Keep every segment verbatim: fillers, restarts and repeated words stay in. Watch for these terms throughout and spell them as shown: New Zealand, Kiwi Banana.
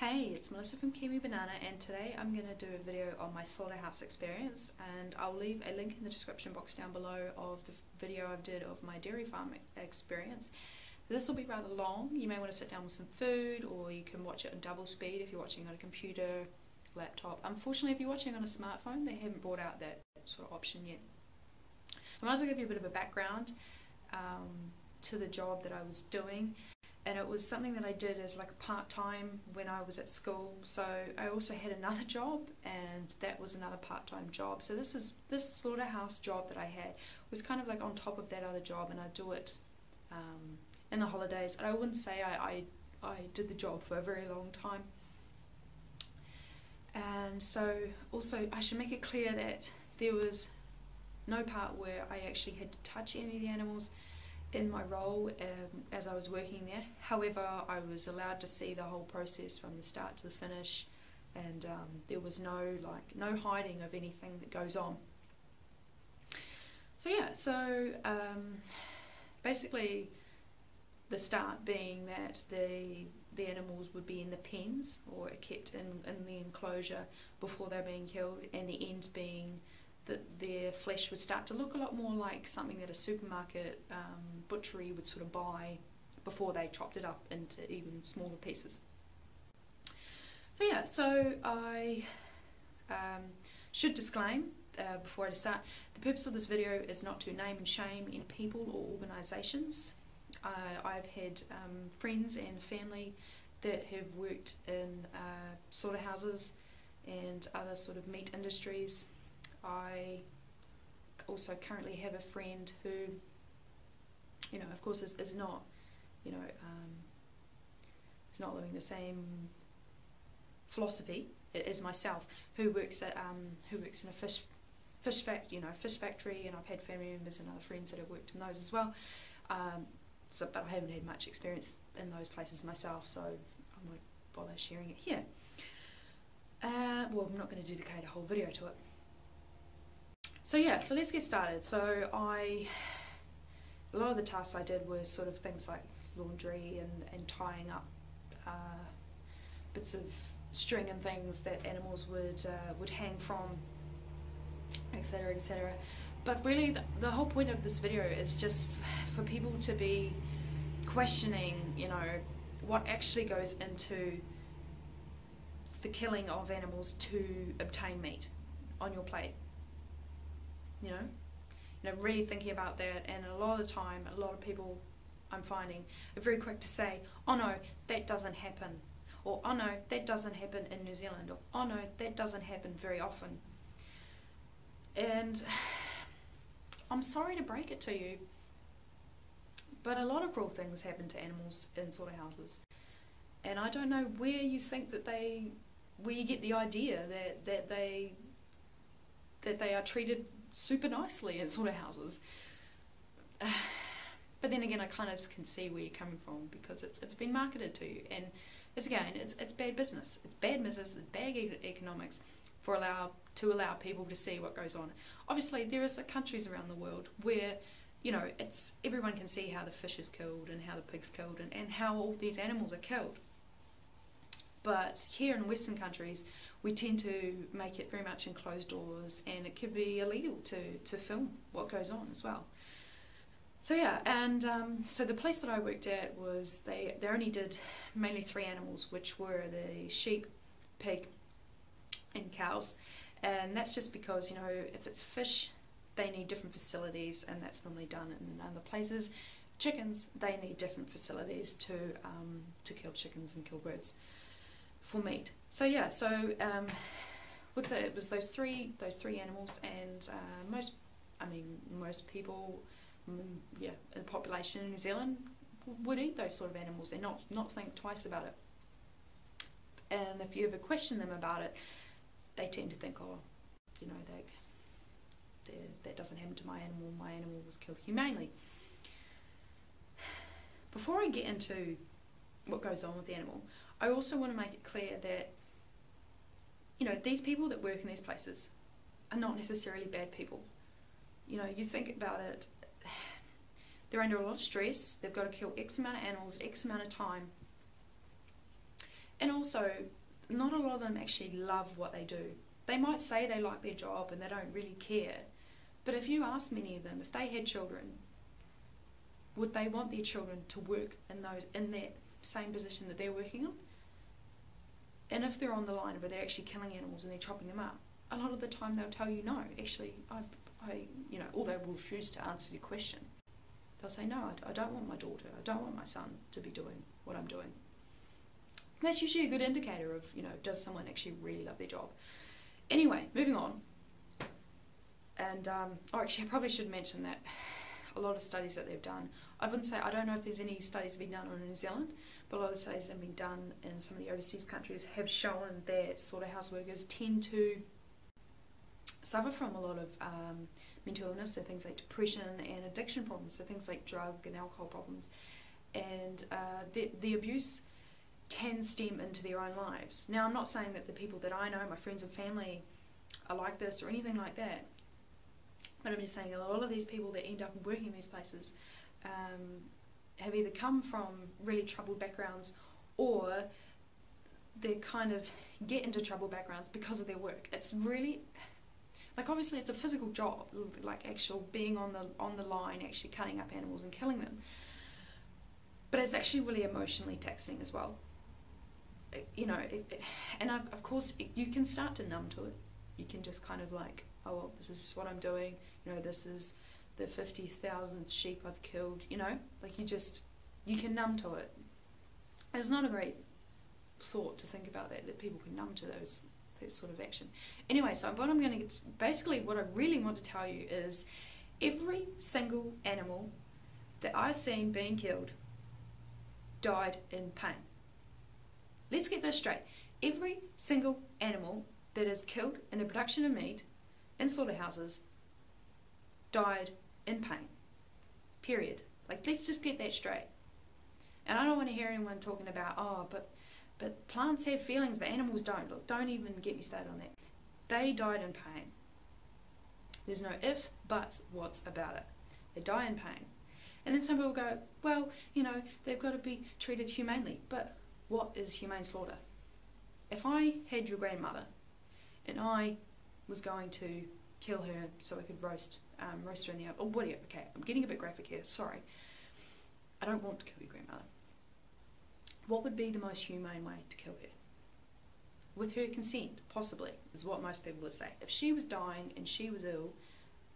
Hey, it's Melissa from Kiwi Banana, and today I'm going to do a video on my slaughterhouse experience, and I'll leave a link in the description box down below of the video I did of my dairy farm experience. This will be rather long. You may want to sit down with some food, or you can watch it on double speed if you're watching on a computer, laptop. Unfortunately, if you're watching on a smartphone, they haven't brought out that sort of option yet. So I might as well give you a bit of a background um, to the job that I was doing. And it was something that I did as like a part-time when I was at school. So I also had another job, and that was another part-time job. So this was this slaughterhouse job that I had was kind of like on top of that other job, and I do it um, in the holidays. And I wouldn't say I, I, I did the job for a very long time. And so also I should make it clear that there was no part where I actually had to touch any of the animals in my role um, as I was working there. However, I was allowed to see the whole process from the start to the finish, and um, there was no like no hiding of anything that goes on. So yeah, so um, basically the start being that the the animals would be in the pens or kept in, in the enclosure before they're being killed, and the end being that their flesh would start to look a lot more like something that a supermarket um, butchery would sort of buy before they chopped it up into even smaller pieces. So yeah, so I um, should disclaim uh, before I start, the purpose of this video is not to name and shame any people or organisations. Uh, I've had um, friends and family that have worked in uh, slaughterhouses and other sort of meat industries. I also currently have a friend who, you know, of course is, is not, you know, um, is not living the same philosophy as myself, who works at, um, who works in a fish, fish fact, you know, fish factory, and I've had family members and other friends that have worked in those as well. Um, so, but I haven't had much experience in those places myself, so I won't bother sharing it here. Uh, well, I'm not going to dedicate a whole video to it. So yeah, so let's get started. So I, a lot of the tasks I did were sort of things like laundry and, and tying up uh, bits of string and things that animals would uh, would hang from, et cetera, et cetera. But really, the, the whole point of this video is just for people to be questioning, you know, what actually goes into the killing of animals to obtain meat on your plate. You know, you know, really thinking about that, and a lot of the time, a lot of people I'm finding are very quick to say, "Oh no, that doesn't happen," or "Oh no, that doesn't happen in New Zealand," or "Oh no, that doesn't happen very often." And I'm sorry to break it to you, but a lot of cruel things happen to animals in slaughterhouses, and I don't know where you think that they, where you get the idea that that they that they are treated super nicely in slaughterhouses. Uh, but then again, I kind of can see where you're coming from, because it's it's been marketed to you, and it's again it's it's bad business. It's bad business. It's bad e economics for allow to allow people to see what goes on. Obviously, there is countries around the world where, you know, it's everyone can see how the fish is killed and how the pig's killed and and how all these animals are killed. But here in Western countries, we tend to make it very much in closed doors, and it could be illegal to, to film what goes on as well. So yeah, and um, so the place that I worked at was, they, they only did mainly three animals, which were the sheep, pig, and cows. And that's just because, you know, if it's fish, they need different facilities, and that's normally done in other places. Chickens, they need different facilities to, um, to kill chickens and kill birds for meat. So yeah, so um, with the, it was those three those three animals, and uh, most, I mean, most people, mm, yeah, in the population in New Zealand would eat those sort of animals and not not think twice about it. And if you ever question them about it, they tend to think, oh, you know, they, they, that doesn't happen to my animal. My animal was killed humanely. Before I get into what goes on with the animal, I also want to make it clear that, you know, these people that work in these places are not necessarily bad people. You know, you think about it, they're under a lot of stress, they've got to kill X amount of animals at X amount of time, and also not a lot of them actually love what they do. They might say they like their job and they don't really care, but if you ask many of them, if they had children, would they want their children to work in those in that same position that they're working on? And if they're on the line where they're actually killing animals and they're chopping them up, a lot of the time they'll tell you no, actually, I, I you know, or they will refuse to answer your question. They'll say, no, I, I don't want my daughter, I don't want my son to be doing what I'm doing. That's usually a good indicator of, you know, does someone actually really love their job? Anyway, moving on. And, um, oh, actually, I probably should mention that a lot of studies that they've done, I wouldn't say, I don't know if there's any studies being done on New Zealand, but a lot of studies that have been done in some of the overseas countries have shown that slaughterhouse workers tend to suffer from a lot of um, mental illness, so things like depression and addiction problems, so things like drug and alcohol problems. And uh, the, the abuse can stem into their own lives. Now, I'm not saying that the people that I know, my friends and family, are like this or anything like that, but I'm just saying a lot of these people that end up working in these places um, have either come from really troubled backgrounds, or they kind of get into troubled backgrounds because of their work. It's really, like, obviously it's a physical job, like actual being on the, on the line, actually cutting up animals and killing them, but it's actually really emotionally taxing as well. You know, it, it, and I've, of course it, you can start to numb to it. You can just kind of like, oh well, this is what I'm doing, you know, this is the fifty thousandth sheep I've killed, you know, like you just, you can numb to it. And it's not a great thought to think about that, that people can numb to those, that sort of action. Anyway, so what I'm going to, basically what I really want to tell you is every single animal that I've seen being killed died in pain. Let's get this straight. Every single animal that is killed in the production of meat in slaughterhouses died in pain. Period. Like, let's just get that straight. And I don't want to hear anyone talking about, oh, but but plants have feelings, but animals don't. Look, don't even get me started on that. They died in pain. There's no if, buts, what's about it. They die in pain. And then some people go, well, you know, they've got to be treated humanely. But what is humane slaughter? If I had your grandmother and I was going to kill her so I could roast, um, roast her in the oven, or whatever, okay, I'm getting a bit graphic here, sorry. I don't want to kill your grandmother. What would be the most humane way to kill her? With her consent, possibly, is what most people would say. If she was dying and she was ill,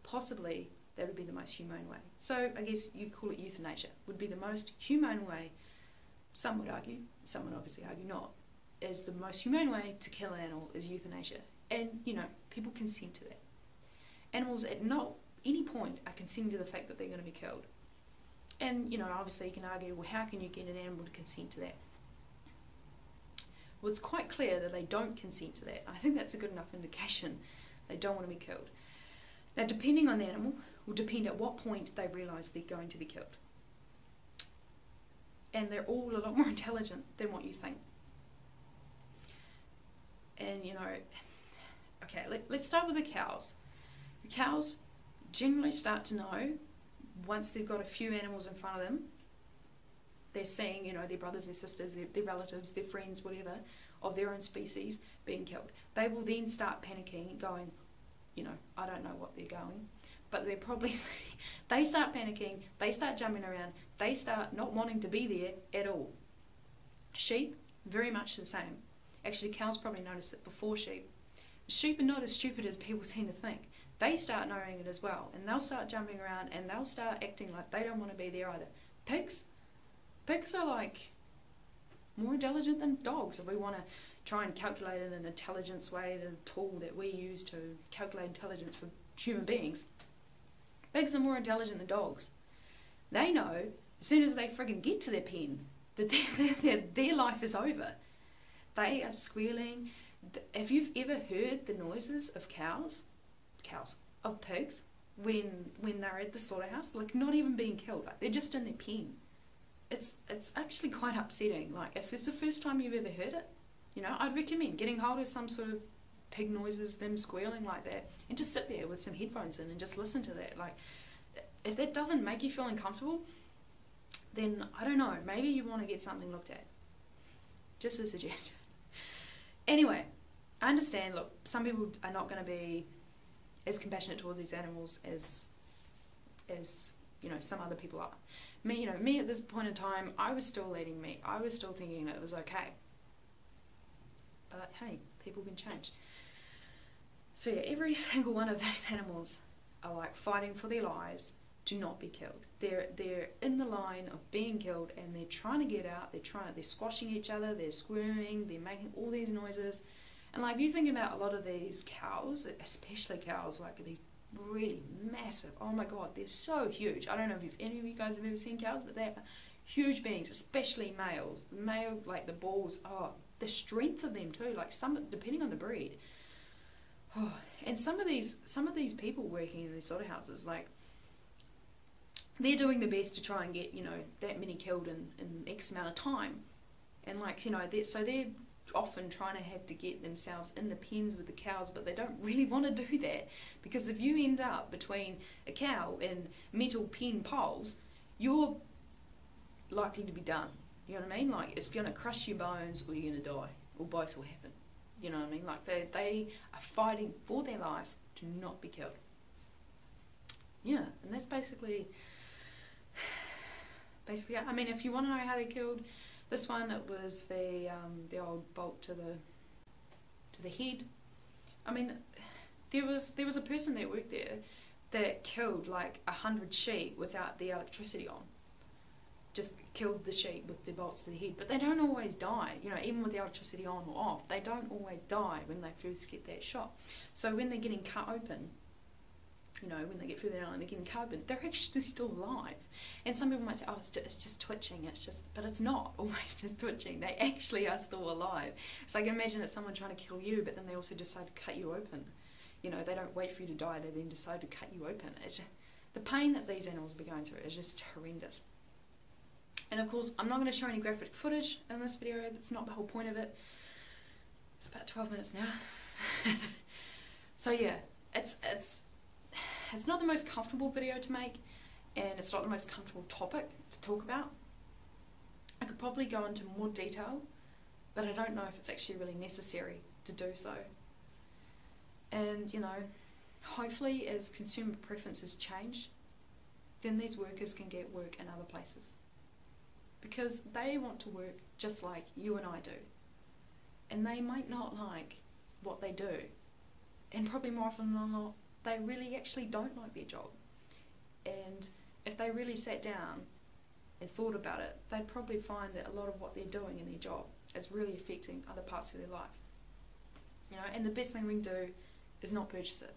possibly that would be the most humane way. So I guess you call it euthanasia, would be the most humane way, some would argue, some would obviously argue not, is the most humane way to kill an animal is euthanasia. And, you know, people consent to that. Animals at not any point are consenting to the fact that they're going to be killed. And, you know, obviously you can argue, well, how can you get an animal to consent to that? Well, it's quite clear that they don't consent to that. I think that's a good enough indication they don't want to be killed. Now, depending on the animal will depend at what point they realise they're going to be killed. And they're all a lot more intelligent than what you think. And, you know, okay, let, let's start with the cows. The cows generally start to know once they've got a few animals in front of them. They're seeing, you know, their brothers, their sisters, their, their relatives, their friends, whatever, of their own species being killed. They will then start panicking, going, you know, I don't know what they're going, but they're probably, they start panicking, they start jumping around, they start not wanting to be there at all. Sheep, very much the same. Actually, cows probably notice it before sheep. Sheep are not as stupid as people seem to think. They start knowing it as well, and they'll start jumping around, and they'll start acting like they don't want to be there either. Pigs? Pigs are, like, more intelligent than dogs. If we want to try and calculate in an intelligence way, the tool that we use to calculate intelligence for human beings, pigs are more intelligent than dogs. They know, as soon as they friggin' get to their pen, that their, their, their life is over. They are squealing. If you've ever heard the noises of cows, cows, of pigs, when when they're at the slaughterhouse, like not even being killed, like they're just in their pen. It's it's actually quite upsetting. Like if it's the first time you've ever heard it, you know, I'd recommend getting hold of some sort of pig noises, them squealing like that, and just sit there with some headphones in and just listen to that. Like if that doesn't make you feel uncomfortable, then I don't know, maybe you want to get something looked at. Just a suggestion. Anyway, I understand, look, some people are not going to be as compassionate towards these animals as, as you know, some other people are. Me, you know, me at this point in time, I was still eating meat. I was still thinking it was okay. But hey, people can change. So yeah, every single one of those animals are like fighting for their lives to not be killed. They're, they're in the line of being killed and they're trying to get out, they're trying, they're squashing each other, they're squirming, they're making all these noises. And like if you think about a lot of these cows, especially cows, like these really massive, oh my god, they're so huge. I don't know if you've, any of you guys have ever seen cows, but they're huge beings, especially males. The male, like the bulls, oh, the strength of them too, like some, depending on the breed. Oh, and some of these, some of these people working in these slaughterhouses, like they're doing the best to try and get, you know, that many killed in, in X amount of time. And like, you know, they're, so they're often trying to have to get themselves in the pens with the cows, but they don't really want to do that, because if you end up between a cow and metal pen poles, you're likely to be done. You know what I mean? Like, it's going to crush your bones, or you're going to die, or both will happen. You know what I mean? Like, they, they are fighting for their life to not be killed. Yeah, and that's basically, basically, I mean, if you want to know how they're killed, this one, it was the, um, the old bolt to the, to the head. I mean, there was, there was a person that worked there that killed like a hundred sheep without the electricity on. Just killed the sheep with the bolts to the head. But they don't always die, you know, even with the electricity on or off, they don't always die when they first get that shot. So when they're getting cut open, you know, when they get through the nail and they're getting cut open, they're actually still alive. And some people might say, oh, it's just, it's just twitching, it's just, but it's not always just twitching. They actually are still alive. So I can imagine it's someone trying to kill you, but then they also decide to cut you open. You know, they don't wait for you to die, they then decide to cut you open. It's just, the pain that these animals will be going through is just horrendous. And of course, I'm not going to show any graphic footage in this video, that's not the whole point of it. It's about twelve minutes now. So yeah, it's, it's, it's not the most comfortable video to make, and it's not the most comfortable topic to talk about. I could probably go into more detail, but I don't know if it's actually really necessary to do so. And you know, hopefully as consumer preferences change, then these workers can get work in other places. Because they want to work just like you and I do. And they might not like what they do. And probably more often than not, they really actually don't like their job. And if they really sat down and thought about it, they'd probably find that a lot of what they're doing in their job is really affecting other parts of their life. You know, and the best thing we can do is not purchase it.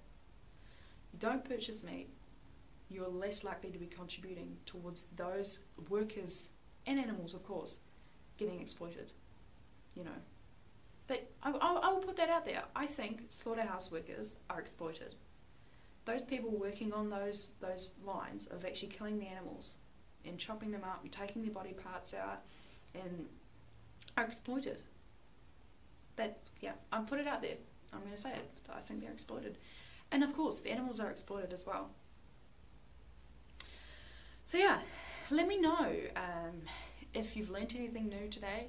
You don't purchase meat, you're less likely to be contributing towards those workers and animals, of course, getting exploited, you know. But I, I, I will put that out there. I think slaughterhouse workers are exploited. Those people working on those, those lines of actually killing the animals and chopping them up and taking their body parts out and are exploited. That, yeah, I'll put it out there. I'm going to say it. I think they're exploited. And of course, the animals are exploited as well. So yeah. Let me know um, if you've learnt anything new today.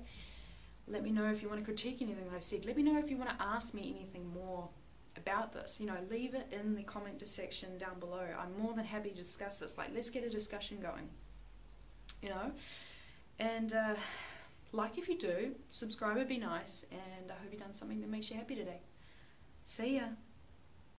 Let me know if you want to critique anything that I've said. Let me know if you want to ask me anything more about this. You know, leave it in the comment section down below. I'm more than happy to discuss this. Like, let's get a discussion going. You know? And uh, like if you do, subscribe would be nice. And I hope you've done something that makes you happy today. See ya.